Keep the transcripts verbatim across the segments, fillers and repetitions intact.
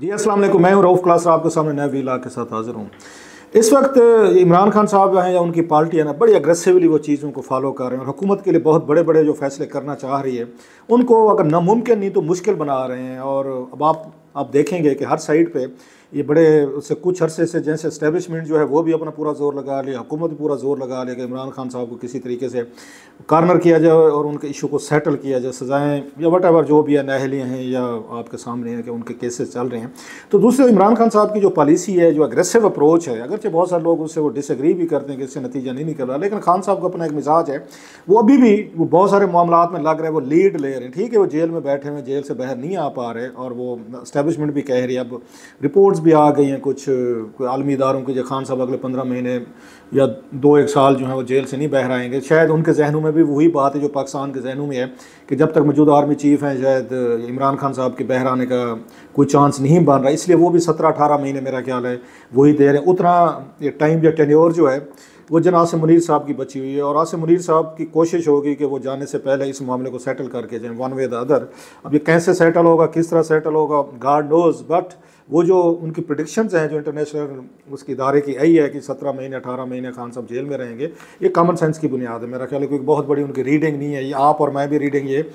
जी अस्सलाम वालेकुम, मैं हूँ रऊफ क्लासरा, आपके सामने नए वीला के साथ हाजिर हूँ। इस वक्त इमरान खान साहब हैं या उनकी पार्टी है ना, बड़ी अग्रेसिवली वो चीज़ों को फॉलो कर रहे हैं और हुकूमत के लिए बहुत बड़े बड़े जो फैसले करना चाह रही है उनको अगर नामुमकिन नहीं तो मुश्किल बना रहे हैं। और अब आप आप देखेंगे कि हर साइड पे ये बड़े उससे कुछ अरसे से जैसे इस्टेबलिशमेंट जो है वो भी अपना पूरा जोर लगा लिया, हुकूमत भी पूरा जोर लगा लिया कि इमरान खान साहब को किसी तरीके से कार्नर किया जाए और उनके इशू को सेटल किया जाए, सज़ाएँ या वट एवर जो भी नाहलियाँ हैं या आपके सामने हैं कि उनके केसेस चल रहे हैं। तो दूसरे इमरान खान साहब की जो पॉलिसी है, जो अग्रेसिव अप्रोच है, अगरचे बहुत सारे लोग उससे वो डिसएग्री भी करते हैं कि इससे नतीजा नहीं निकल रहा, लेकिन खान साहब का अपना एक मिजाज है, वो अभी भी वो बहुत सारे मामलों में लग रहे हैं, वो लीड ले रहे हैं। ठीक है, वो जेल में बैठे हुए, जेल से बाहर नहीं आ पा रहे और वो इस्टेबलिशमेंट भी कह रही है, अब रिपोर्ट भी आ गई हैं कुछ आलमी इदारों की, जो खान साहब अगले पंद्रह महीने या दो एक साल जो है वो जेल से नहीं बाहर आएंगे। शायद उनके जहनों में भी वही बात है जो पाकिस्तान के जहनों में है कि जब तक मौजूदा आर्मी चीफ हैं शायद इमरान खान साहब के बाहर आने का कोई चांस नहीं बन रहा, इसलिए वो भी सत्रह अठारह महीने मेरा ख्याल है वही दे रहे हैं। उतना ये टाइम या टेन्योर जो है वो जनाब आसिम मुनीर साहब की बची हुई है और आसिम मुनीर साहब की कोशिश होगी कि वो जाने से पहले इस मामले को सेटल करके जाएँ, वन वे द अदर। अब ये कैसे सेटल होगा, किस तरह सेटल होगा, गॉड नोज़, बट वो जो उनकी प्रेडिक्शंस हैं जो इंटरनेशनल उसके इदारे की आई है कि सत्रह महीने अठारह महीने खान साहब जेल में रहेंगे, ये कॉमन सेंस की बुनियाद है मेरा ख्याल है, क्योंकि बहुत बड़ी उनकी रीडिंग नहीं है। ये आप और मैं भी रीडिंग ये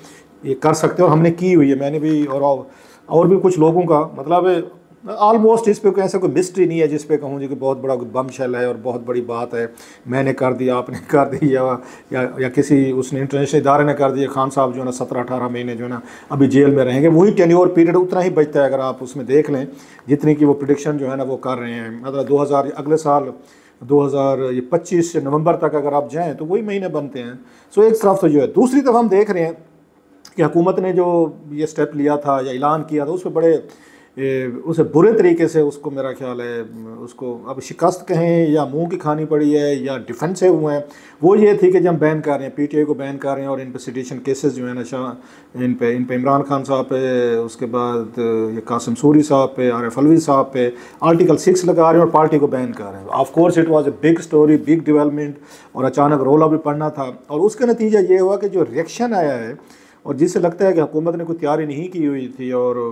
ये कर सकते हो, हमने की हुई है, मैंने भी और और भी कुछ लोगों का, मतलब ऑलमोस्ट इस पर ऐसा कोई मिस्ट्री नहीं है जिस पे कहूँ जी कि बहुत बड़ा बमशेल है और बहुत बड़ी बात है, मैंने कर दिया, आपने कर दिया या, या, या किसी उसने इंटरनेशनल इदारे ने कर दिया। खान साहब जो है ना सत्रह अठारह महीने जो है ना अभी जेल में रहेंगे, वही टेन्योर पीरियड उतना ही बचता है अगर आप उसमें देख लें जितनी कि वो प्रेडिक्शन जो है ना वो कर रहे हैं। मतलब दो हज़ार अगले साल दो हज़ार ये पच्चीस नवंबर तक अगर आप जाएँ तो वही महीने बनते हैं। सो एक तरफ तो जो है, दूसरी तरफ हम देख रहे हैं कि हुकूमत ने जो ये स्टेप लिया था या ऐलान किया था उस पर बड़े ए, उसे बुरे तरीके से उसको मेरा ख्याल है उसको अब शिकस्त कहें या मुंह की खानी पड़ी है या डिफेंसिव हुए हैं। वो ये थी कि जब बैन कर रहे हैं, पीटीआई को बैन कर रहे हैं और इन पर सिटेशन केसेस जो है ना शाह इन पे इन पे इमरान खान साहब पे, उसके बाद ये कासिम सूरी साहब पे, आरिफ अलवी साहब पे आर्टिकल सिक्स लगा रहे हैं और पार्टी को बैन कर रहे हैं। Of course it was a big story, big development और अचानक रोला भी पड़ना था और उसका नतीजा ये हुआ कि जो रिएक्शन आया है और जिससे लगता है कि हुकूमत ने कोई तैयारी नहीं की हुई थी और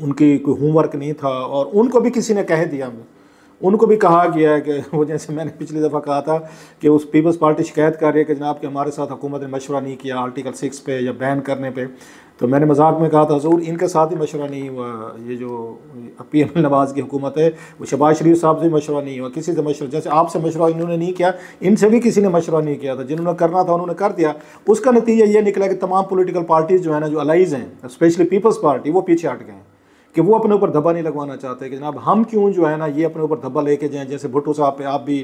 उनकी कोई होमवर्क नहीं था और उनको भी किसी ने कह दिया, उनको भी कहा गया है कि वो, जैसे मैंने पिछली दफ़ा कहा था कि उस पीपल्स पार्टी शिकायत कर रही है कि जनाब कि हमारे साथ हुकूमत ने मशवरा नहीं किया आर्टिकल सिक्स पे या बैन करने पे, तो मैंने मजाक में कहा था हजूर इनके साथ ही मशवरा नहीं हुआ, ये जो पी एम एल नवाज़ की हुकूमत है वो शहबाज शरीफ साहब से मशवरा नहीं हुआ, किसी से मशवरा, जैसे आपसे मशवरा इन्होंने नहीं किया इनसे भी किसी ने मशवरा नहीं किया था, जिन्होंने करना था उन्होंने कर दिया। उसका नतीजा ये निकला कि तमाम पोलिटिकल पार्टीज़ जो है ना जो अलाइज हैं स्पेशली पीपल्स पार्टी वो पीछे हट गए हैं कि वो अपने ऊपर धब्बा नहीं लगवाना चाहते कि जनाब हम क्यों जो है ना ये अपने ऊपर धब्बा लेके जाएं। जैसे भुट्टो साहब पे आप भी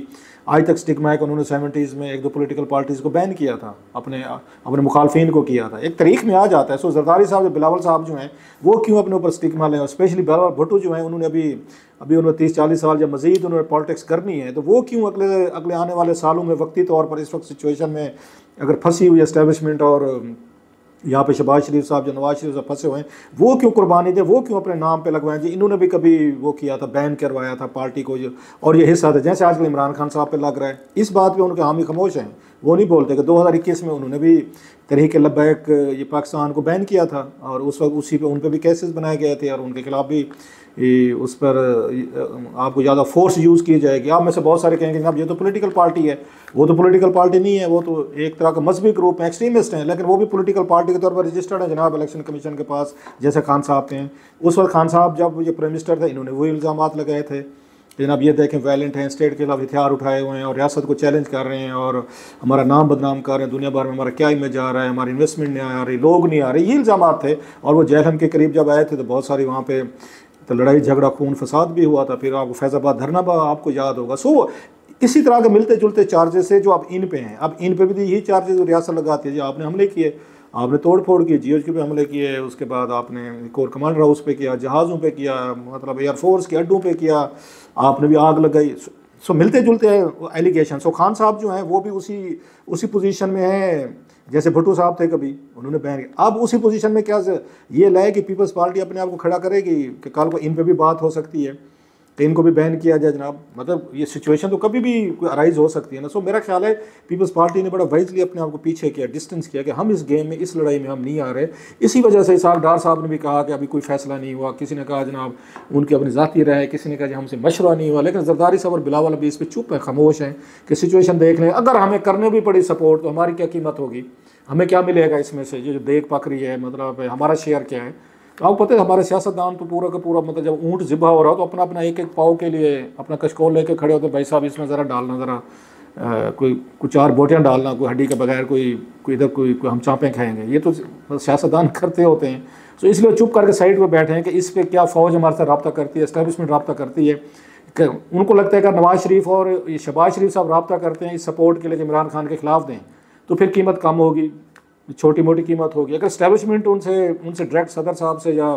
आज तक स्टिग्मा है कि उन्होंने सेवेंटीज़ में एक दो पॉलिटिकल पार्टीज़ को बैन किया था, अपने अपने मुखालफिन को किया था, एक तारीख में आ जाता है। सो जरदारी साहब बिलावल साहब जो हैं वो क्यों अपने ऊपर स्टिग्मा लें, और स्पेशली बिलावल भुट्टो जो हैं उन्होंने अभी अभी उन्होंने तीस चालीस साल जब मज़ीद उन्होंने पॉलिटिक्स करनी है तो वो क्यों अगले अगले आने वाले सालों में वक्ती तौर पर इस वक्त सिचुएशन में अगर फंसी हुई इस्टेबलिशमेंट और यहाँ पे शहबाज शरीफ साहब जो नवाज शरीफ साहब फंसे हुए हैं वो क्यों कुर्बानी दें, वो क्यों अपने नाम पे लगवाएं जी। इन्होंने भी कभी वो किया था, बैन करवाया था पार्टी को जो, और ये हिस्सा था जैसे आजकल इमरान खान साहब पे लग रहा है। इस बात पे उनके हामी खामोश हैं, वो नहीं बोलते कि दो हज़ार इक्कीस में उन्होंने भी तहरीक लब्बैक ये पाकिस्तान को बैन किया था और उस वक्त उसी पर उन पर भी केसेस बनाए गए थे और उनके खिलाफ भी उस पर आपको ज़्यादा फोर्स यूज़ की जाएगी। आप में से बहुत सारे कहेंगे जनाब ये तो पॉलिटिकल पार्टी है, वो तो पॉलिटिकल पार्टी नहीं है, वो तो एक तरह का मजहबी ग्रुप है, एक्सट्रीमिस्ट हैं, लेकिन वो भी पॉलिटिकल पार्टी के तौर पर रजिस्टर्ड है जनाब इलेक्शन कमीशन के पास, जैसे खान साहब थे। उस वक्त खान साहब जब ये प्राइम मिनिस्टर थे इन्होंने वही इल्ज़ाम लगाए थे जनाब ये देखें वायलेंट हैं, स्टेट के खिलाफ हथियार उठाए हुए हैं और रियासत को चैलेंज कर रहे हैं और हमारा नाम बदनाम कर रहे हैं, दुनिया भर में हमारा क्या इमेज आ रहा है, हमारी इन्वेस्टमेंट नहीं आ रही, लोग नहीं आ रहे, ये इल्ज़ाम थे। और वो जेलहम के करीब जब आए थे तो बहुत सारी वहाँ पे तो लड़ाई झगड़ा खून फसाद भी हुआ था, फिर आपको फैजाबाद धरना आपको याद होगा। सो इसी तरह के मिलते जुलते चार्जेस है जो अब इन पे हैं, अब इन पे भी यही चार्जेस रियासत लगाती है जी, आपने हमले किए, आपने तोड़ फोड़ की, जी ओ के पे हमले किए, उसके बाद आपने कोर कमांडर हाउस पे किया, जहाज़ों पे किया, मतलब एयरफोर्स के अड्डों पे किया, आपने भी आग लगाई। सो मिलते जुलते हैं एलिगेशन। सो खान साहब जो हैं वो भी उसी उसी पोजीशन में हैं जैसे भुट्टो साहब थे, कभी उन्होंने बैन किया, अब उसी पोजीशन में क्या ये लाए कि पीपल्स पार्टी अपने आप को खड़ा करेगी कि कल को इन पे भी बात हो सकती है कि इनको भी बैन किया जाए जनाब, मतलब ये सिचुएशन तो कभी भी अराइज हो सकती है ना। सो मेरा ख्याल है पीपल्स पार्टी ने बड़ा वाइजली अपने आप को पीछे किया, डिस्टेंस किया कि हम इस गेम में, इस लड़ाई में हम नहीं आ रहे। इसी वजह से इसाक डार साहब ने भी कहा कि अभी कोई फैसला नहीं हुआ, किसी ने कहा जनाब उनकी अपनी ज़ाती राय है, किसी ने कहा हमसे मशवरा नहीं हुआ, लेकिन जरदारी साहब और बिलावल अभी इस पर चुप हैं, खामोश हैं कि सिचुएशन देख लें। अगर हमें करने भी पड़ी सपोर्ट तो हमारी क्या कीमत होगी, हमें क्या मिलेगा इसमें से, जो देख पक रही है, मतलब हमारा शेयर क्या है। आपको पता है हमारे सियासतदान तो पूरा का पूरा, मतलब जब ऊँट ज़िबा हो रहा हो तो अपना अपना एक एक पाव के लिए अपना कशकोल लेके खड़े होते, भाई साहब इसमें ज़रा डालना, ज़रा कोई कुछ चार बोटियाँ डालना, कोई हड्डी के बगैर, कोई कोई इधर कोई, कोई हम चाँपें खाएंगे, ये तो सियासतदान करते होते हैं। तो इसलिए चुप करके साइड पर बैठे हैं कि इस पर क्या फ़ौज हमारे साथ रब्ता करती है, इस्टेबलिशमेंट रब्ता करती है। उनको लगता है कि नवाज़ शरीफ और ये शहबाज शरीफ साहब रब्ता करते हैं इस सपोर्ट के लिए कि इमरान खान के खिलाफ दें, तो फिर कीमत कम होगी, छोटी मोटी कीमत होगी। अगर इस्टेबलिशमेंट उनसे उनसे डायरेक्ट सदर साहब से या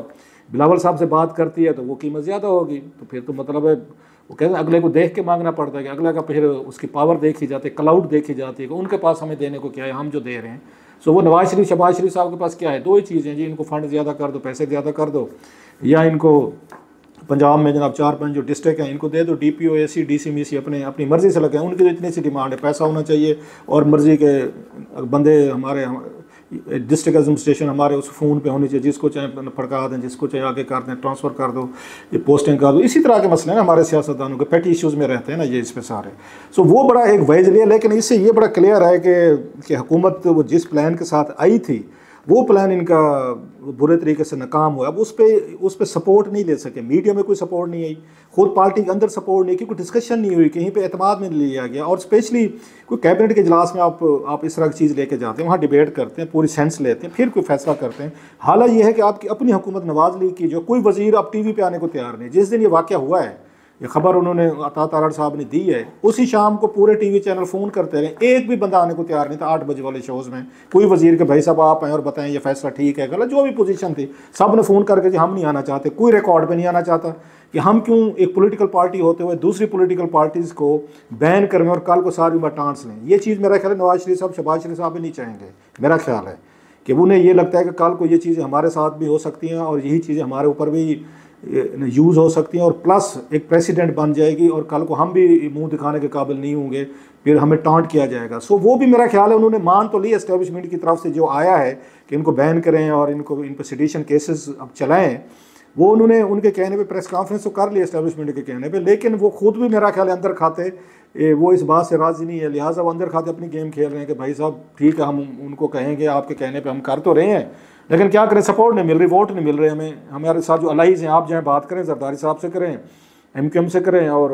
बिलावल साहब से बात करती है तो वो कीमत ज़्यादा होगी। तो फिर तो मतलब है वो कहते हैं अगले को देख के मांगना पड़ता है कि अगला का फिर उसकी पावर देखी जाती है, क्लाउड देखी जाती है कि उनके पास हमें देने को क्या है, हम जो दे रहे हैं। सो वो नवाज शरीफ शहबाज शरीफ साहब के पास क्या है, दो ही चीज़ें जी, इनको फंड ज़्यादा कर दो, पैसे ज़्यादा कर दो, या इनको पंजाब में जनाब चार पाँच जो डिस्ट्रिक्ट हैं इनको दे दो, D P O A C D C me C अपने अपनी मर्ज़ी से लगे। उनकी तो इतनी सी डिमांड है, पैसा होना चाहिए और मर्ज़ी के बंदे हमारे डिस्ट्रिक्ट एडमिनिस्ट्रेशन हमारे उस फ़ोन पे होने चाहिए, जिसको चाहे फड़का दें, जिसको चाहे आगे कर दें, ट्रांसफ़र कर दो, ये पोस्टिंग कर दो। इसी तरह के मसले ना हमारे सियासतदानों के पेटी इश्यूज़ में रहते हैं ना ये, इस पर सारे। सो वो बड़ा एक वाइजली है, लेकिन इससे ये बड़ा क्लियर है कि, कि हुकूमत वो जिस प्लान के साथ आई थी वो प्लान इनका बुरे तरीके से नाकाम हुआ। अब उस पर उस पर सपोर्ट नहीं ले सके, मीडिया में कोई सपोर्ट नहीं आई, खुद पार्टी के अंदर सपोर्ट नहीं, क्योंकि डिस्कशन नहीं हुई, कहीं पे एतमाद में लिया गया। और स्पेशली कोई कैबिनेट के इजलास में आप आप इस तरह की चीज़ लेके जाते हैं, वहाँ डिबेट करते हैं, पूरी सेंस लेते हैं, फिर कोई फैसला करते हैं। हालांकि यह है कि आपकी अपनी हुकूमत नवाज लीग की जो कोई वजीर अब टी वी पर आने को तैयार नहीं। जिस दिन ये वाक़ हुआ है, ये खबर उन्होंने अता तारड़ साहब ने दी है, उसी शाम को पूरे टीवी चैनल फ़ोन करते रहे, एक भी बंदा आने को तैयार नहीं था। आठ बजे वाले शोज़ में कोई वजीर के भाई साहब आप आएँ और बताएं ये फैसला ठीक है गलत, जो भी पोजीशन थी सब ने फ़ोन करके कि हम नहीं आना चाहते। कोई रिकॉर्ड पे नहीं आना चाहता कि हम क्यों एक पॉलिटिकल पार्टी होते हुए दूसरी पॉलिटिकल पार्टीज़ को बैन करें और कल को सारी उम्र टाँस लें। ये चीज़ मेरा ख्याल है नवाज शरीफ साहब शहबाज शरीफ साहब भी नहीं चाहेंगे। मेरा ख्याल है कि उन्हें ये लगता है कि कल को ये चीज़ें हमारे साथ भी हो सकती हैं और यही चीज़ें हमारे ऊपर भी यूज़ हो सकती हैं, और प्लस एक प्रेसिडेंट बन जाएगी और कल को हम भी मुंह दिखाने के काबिल नहीं होंगे, फिर हमें टांट किया जाएगा। सो वो भी मेरा ख्याल है उन्होंने मान तो ली एस्टेब्लिशमेंट की तरफ से जो आया है कि इनको बैन करें और इनको इन पर सिडिशन केसेस अब चलाएं, वो उन्होंने उनके कहने पे प्रेस कॉन्फ्रेंस तो कर ली एस्टेब्लिशमेंट के कहने पे, लेकिन वो खुद भी मेरा ख्याल है अंदर खाते वो इस बात से राज़ी नहीं है। लिहाजा वो अंदर खाते अपनी गेम खेल रहे हैं कि भाई साहब ठीक है, हम उनको कहेंगे आपके कहने पर हम कर तो रहे हैं, लेकिन क्या करें, सपोर्ट नहीं मिल रही, वोट नहीं मिल रहे हमें। हमारे साथ जो अलाइज हैं, आप जाएँ बात करें, जरदारी साहब से करें, एमक्यूएम से करें और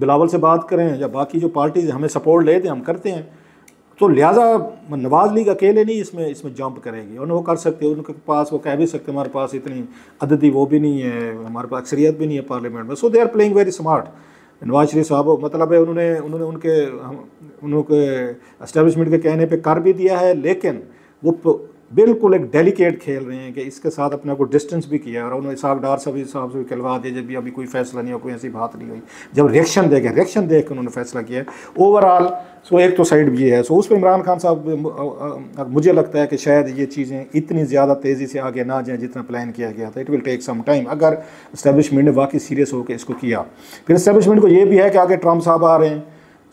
बिलावल से बात करें, या बाकी जो पार्टीज हमें सपोर्ट लेते हैं हम करते हैं। तो लिहाजा नवाज लीग अकेले नहीं इसमें इसमें जंप करेगी, और वो कर सकते हैं, उनके पास वो कह भी सकते हैं हमारे पास इतनी अददी वो भी नहीं है, हमारे पास अक्सरियत भी नहीं है पार्लियामेंट में। So they are playing very smart Nawaz Sharif साहब, मतलब है उन्होंने उन्होंने उनके उनके एस्टेब्लिशमेंट के कहने पर कर भी दिया है, लेकिन वो बिल्कुल एक डेलिकेट खेल रहे हैं कि इसके साथ अपने को डिस्टेंस भी किया। और उन्होंने इसाक डार साहब साहब से भी कहलवा दिया जब भी अभी कोई फैसला नहीं हो, कोई ऐसी बात नहीं हुई, जब रिएक्शन देखे रिएक्शन देख के उन्होंने फैसला किया ओवरऑल। सो एक तो साइड ये है, सो उस पर इमरान खान साहब मुझे लगता है कि शायद ये चीज़ें इतनी ज़्यादा तेज़ी से आगे ना जाएँ जितना प्लान किया गया था। It will take some time अगर इस्टेब्लिशमेंट ने वाकई सीरियस होकर इसको किया। फिर इस्टेब्लिशमेंट को ये भी है कि आगे ट्रम्प साहब आ रहे हैं,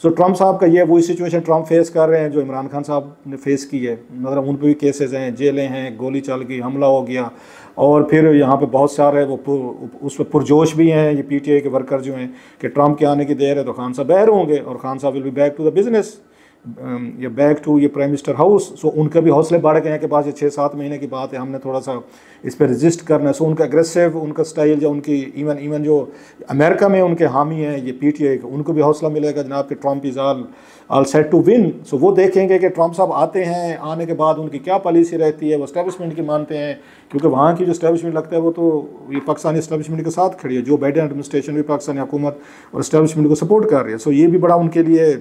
सो ट्रम्प साहब का ये वही सिचुएशन ट्रम्प फेस कर रहे हैं जो इमरान खान साहब ने फेस की है, मतलब उन पर भी केसेस हैं, जेलें हैं, गोली चल गई, हमला हो गया, और फिर यहाँ पे बहुत सारे वो उस पर पुरजोश भी हैं ये पीटीआई के वर्कर जो हैं कि ट्रम्प के आने की देर है तो खान साहब बहर होंगे और खान साहब will be back to the business, ये बैक टू ये प्राइम मिनिस्टर हाउस। सो उनके भी हौसले बढ़ गए हैं कि पास ये छः सात महीने की बात है, हमने थोड़ा सा इस पर रजिस्ट करना है। सो उनका एग्रेसिव उनका स्टाइल जो उनकी इवन इवन जो अमेरिका में उनके हामी हैं ये पीटीआई के, उनको भी हौसला मिलेगा जनाब कि Trump is all all set to win. So वो देखेंगे कि ट्रम्प साहब आते हैं, आने के बाद उनकी क्या पॉलिसी रहती है, वो एस्टेब्लिशमेंट की मानते हैं, क्योंकि वहाँ की जो एस्टेब्लिशमेंट लगता है वो तो ये पाकिस्तानी एस्टेब्लिशमेंट के साथ खड़ी है, जो बाइडन एडमिनिस्ट्रेशन भी पाकिस्तानी हुकूमत और एस्टेब्लिशमेंट को सपोर्ट कर रही है। सो ये भी बड़ा उनके लिए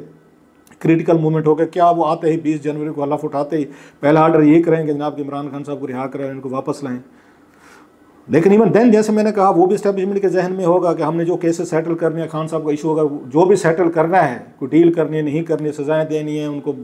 क्रिटिकल मूवमेंट होगा। क्या वो आते ही बीस जनवरी को हलफ उठाते ही पहला ऑर्डर ये करेंगे जनाब इमरान खान साहब को रिहा कराएं, इनको वापस लाएं। लेकिन इवन देन जैसे मैंने कहा वो भी इस्टेब्लिशमेंट के जहन में होगा कि हमने जो केसेस सेटल करने हैं, खान साहब का इशू होगा, जो भी सेटल करना है, कोई डील करनी है, नहीं करनी, सज़ाएँ देनी है, उनको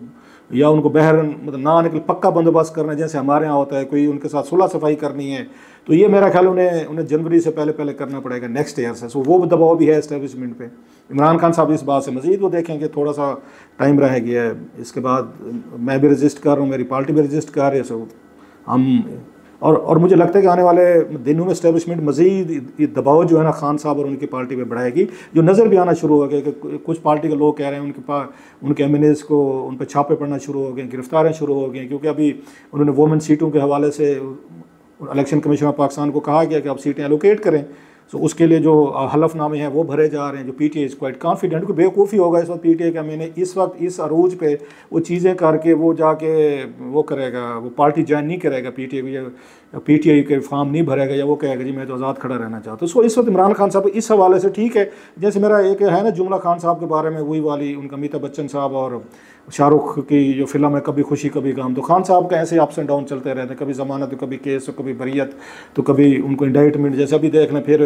या उनको बहरन मतलब ना आने के लिए पक्का बंदोबस्त करना, जैसे हमारे यहाँ होता है, कोई उनके साथ सुलह सफाई करनी है, तो ये मेरा ख्याल उन्हें उन्हें जनवरी से पहले पहले करना पड़ेगा नेक्स्ट ईयर से। सो वो दबाव भी है इस्टेब्लिशमेंट पे। इमरान खान साहब इस बात से मजीद वो देखें कि थोड़ा सा टाइम रह गया है, इसके बाद मैं भी रजिस्ट कर रहा हूँ, मेरी पार्टी भी रजिस्ट कर रही है। सो हम और और मुझे लगता है कि आने वाले दिनों में इस्टेब्लिशमेंट मजीद ये दबाव जो है ना खान साहब और उनकी पार्टी पे बढ़ाएगी, जो नज़र भी आना शुरू हो गया कि कुछ पार्टी के लोग कह रहे हैं उनके पास उनके एम एन एज़ को उन पर छापे पड़ना शुरू हो गए, गिरफ्तारें शुरू हो गई, क्योंकि अभी उन्होंने वोमेन सीटों के हवाले से इलेक्शन कमीशन ऑफ पाकिस्तान को कहा गया कि आप सीटें एलोकेट करें। तो उसके लिए जो हलफनामे हैं वो भरे जा रहे हैं। जो P T I is quite confident, को बेवकूफ़ी होगा इस वक्त पी टी आई का, मैंने इस वक्त इस अरूज पे वो चीज़ें करके वो जाके वो करेगा, वो पार्टी ज्वाइन नहीं करेगा, पी टी आई पी टी आई के फॉर्म नहीं भरेगा, या वो कहेगा जी मैं तो आज़ाद खड़ा रहना चाहता हूँ। सो इस वक्त इमरान खान साहब इस हवाले से ठीक है। जैसे मेरा एक है ना जुमला खान साहब के बारे में, वही वाली उनका अमिताभ बच्चन साहब और शाहरुख की जो फिल्म है कभी खुशी कभी गम, तो खान साहब का ऐसे अप्स एंड डाउन चलते रहते हैं, कभी ज़मानत तो कभी केस तो कभी बरीयत तो कभी उनको इंडाइटमेंट, जैसे अभी देख लें फिर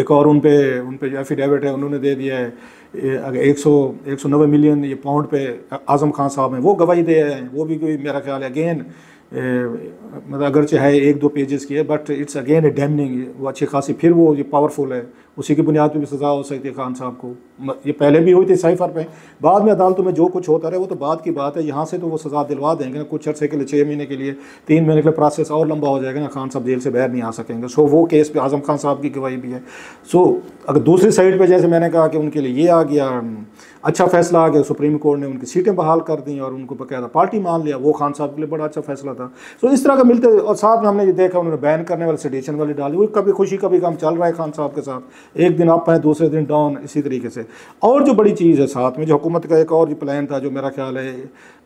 एक और उन पे उन पे जो एफिडेविट है उन्होंने दे दिया है अगर एक सौ एक सौ नब्बे मिलियन ये पाउंड पे आज़म खान साहब हैं वो गवाही दे हैं, वो भी कोई मेरा ख्याल है अगेन मतलब अगरचे है एक दो पेजेस की है but it's again a damning, वो अच्छी खासी फिर वो ये पावरफुल है, उसी की बुनियाद पर भी सज़ा हो सकती है खान साहब को। ये पहले भी हुई थी साइफर पे, बाद में अदालतों में जो कुछ होता रहे वो तो बाद की बात है, यहाँ से तो वो सज़ा दिलवा देंगे ना कुछ अर्से के लिए, छः महीने के लिए तीन महीने के लिए, प्रोसेस और लंबा हो जाएगा ना, खान साहब जेल से बाहर नहीं आ सकेंगे। सो वो केस पर आज़म खान साहब की गवाही भी है। सो अगर दूसरी साइड पर जैसे मैंने कहा कि उनके लिए ये आ गया अच्छा फैसला आ गया, सुप्रीम कोर्ट ने उनकी सीटें बहाल कर दी और उनको बकायदा पार्टी मान लिया, वो खान साहब के लिए बड़ा अच्छा फैसला था। सो इस तरह का मिलते, और साथ में हमने ये देखा उन्होंने बैन करने वाले सेडिशन वाली डाली, वो कभी खुशी कभी गम चल रहा है खान साहब के साथ, एक दिन अप है दूसरे दिन डाउन इसी तरीके से। और जो बड़ी चीज़ है साथ में जो हुकूमत का एक और जो प्लान था जो मेरा ख्याल है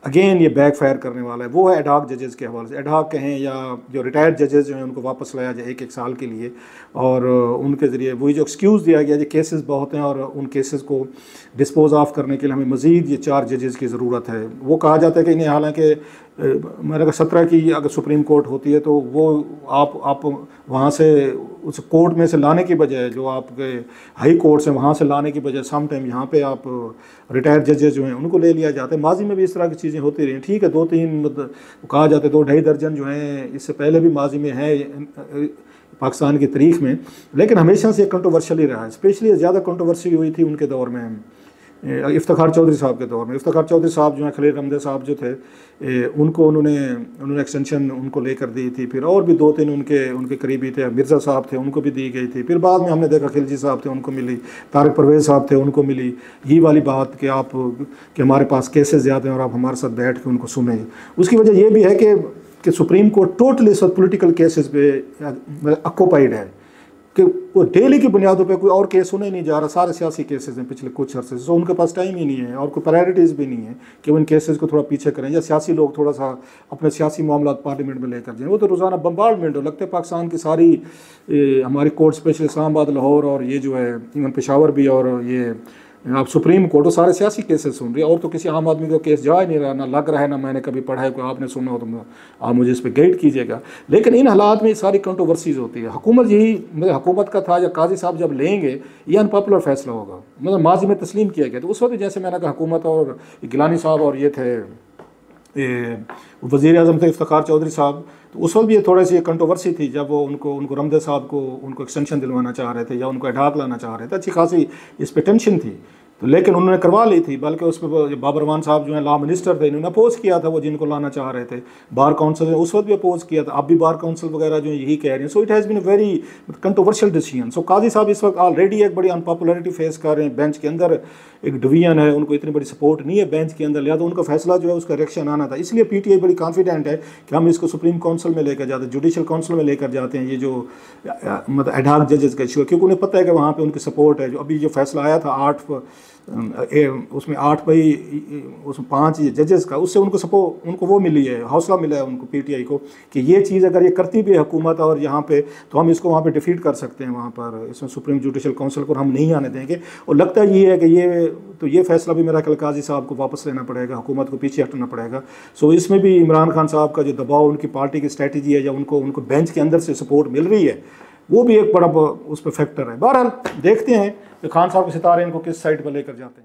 अगेन ये बैक फायर करने वाला है, वो है एडहॉक जजेस के हवाले से। एडहॉक कहें या जो रिटायर्ड जजेस जो हैं उनको वापस लाया जाए एक एक साल के लिए, और उनके ज़रिए वही जो एक्सक्यूज़ दिया गया जो केसेस बहुत हैं और उन केसेस को डिस्पोज ऑफ करने के लिए हमें मज़ीद ये चार जजेस की ज़रूरत है। वो कहा जाता है कि इन्हें हालांकि मेरे अगर सत्रह की अगर सुप्रीम कोर्ट होती है तो वो आप आप वहाँ से उस कोर्ट में से लाने की बजाय जो आपके हाई कोर्ट से वहाँ से लाने की बजाय सम टाइम यहाँ पे आप रिटायर्ड जजेस जो हैं उनको ले लिया जाता है। माजी में भी इस तरह की चीज़ें होती रही, ठीक है दो तीन मतलब कहा जाता है दो ढाई दर्जन जो हैं इससे पहले भी माजी में है पाकिस्तान की तारीख में, लेकिन हमेशा से कंट्रोवर्शियल ही रहा है। स्पेशली ज़्यादा कंट्रोवर्सी हुई थी उनके दौर में इफ्तिखार चौधरी साहब के दौर में। इफ्तिखार चौधरी साहब जो हैं खलील रमदे साहब जो थे ए, उनको उन्होंने उन्होंने एक्सटेंशन उनको लेकर दी थी, फिर और भी दो तीन उनके उनके करीबी थे, मिर्ज़ा साहब थे उनको भी दी गई थी, फिर बाद में हमने देखा खिलजी साहब थे उनको मिली, तारिक परवेज़ साहब थे उनको मिली। ये वाली बात कि आप कि हमारे पास केसेस ज़्यादा हैं और आप हमारे साथ बैठ के उनको सुने, उसकी वजह यह भी है कि कि सुप्रीम कोर्ट टोटली इस वक्त पोलिटिकल केसेस पे ऑक्यूपाइड है कि वो डेली की बुनियादों पे कोई और केस होने नहीं जा रहा, सारे सियासी केसेस हैं पिछले कुछ अर्से से। सो उनके पास टाइम ही नहीं है और कोई प्रायोरिटीज़ भी नहीं है कि वो इन केसेस को थोड़ा पीछे करें या सियासी लोग थोड़ा सा अपने सियासी मामला पार्लियामेंट में लेकर जाएँ। वो तो रोज़ाना बम्बार्डमेंट हो लगता है पाकिस्तान की सारी ए, हमारी कोर्ट स्पेशल इस्लामाबाद लाहौर और ये जो है इवन पेशावर भी और ये आप सुप्रीम कोर्ट तो सारे सियासी केसेस सुन रही है और तो किसी आम आदमी का केस जा ही नहीं रहा, ना लग रहा है ना मैंने कभी पढ़ा है, कोई आपने सुना हो तो आप मुझे इस पर गाइड कीजिएगा। लेकिन इन हालात में सारी कंट्रोवर्सीज़ होती है। हुकूमत यही मतलब हुकूमत का था या काजी साहब जब लेंगे ये अनपॉपुलर फैसला होगा, मतलब माजी में तस्लीम किया गया। तो उस वक्त जैसे मैंने कहा हुकूमत और गिलानी साहब और ये थे वज़ीर आज़म थे इफ्तिखार चौधरी साहब, तो उस वक्त भी ये थोड़ी सी कंट्रोवर्सी थी जब वो उनको उनको रमदे साहब को उनको एक्सटेंशन दिलवाना चाह रहे थे या उनको एडहॉक लाना चाह रहे थे, अच्छी खासी इस पर टेंशन थी, तो लेकिन उन्होंने करवा ली थी। बल्कि उस पर बाबरवान साहब जो हैं लॉ मिनिस्टर थे इन्होंने अपोज़ किया था वो जिनको लाना चाह रहे थे, बार काउंसिल ने उस वक्त भी अपोज़ किया था, अब भी बार काउंसिल वगैरह जो यही कह रहे हैं। So it has been very controversial decision. So Qazi साहब इस वक्त ऑलरेडी एक बड़ी अनपॉपुलरिटी फेस कर रहे हैं, बेंच के अंदर एक डिवीजन है, उनको इतनी बड़ी सपोर्ट नहीं है बेंच के अंदर, लिहाजा उनका फैसला जो है उसका रिएक्शन आना था। इसलिए पी टी आई बड़ी कॉन्फिडेंट है कि हम इसको सुप्रीम काउंसिल में लेकर जाते हैं, जुडिशल काउंसिल में लेकर जाते हैं, ये जो मतलब एडहॉक जजेस का इशू है, क्योंकि उन्हें पता है कि वहाँ पर उनकी सपोर्ट है। जो अभी जो फैसला आया था आठ ए, उसमें आठ भाई उसमें पाँच जजेस का, उससे उनको सपो उनको वो मिली है, हौसला मिला है उनको पीटीआई को कि ये चीज़ अगर ये करती भी है हुकूमत और यहाँ पे तो हम इसको वहाँ पे डिफीट कर सकते हैं, वहाँ पर इसमें सुप्रीम जुडिशल काउंसिल को हम नहीं आने देंगे। और लगता ये है कि ये तो ये फैसला भी मेरा कल काजी साहब को वापस लेना पड़ेगा, हुकूमत को पीछे हटना पड़ेगा। सो इसमें भी इमरान खान साहब का जो दबाव उनकी पार्टी की स्ट्रैटेजी है या उनको उनको बेंच के अंदर से सपोर्ट मिल रही है वो भी एक बड़ा उस पर फैक्टर है। बहरहाल देखते हैं कि खान साहब के सितारे इनको किस साइड पर लेकर जाते हैं।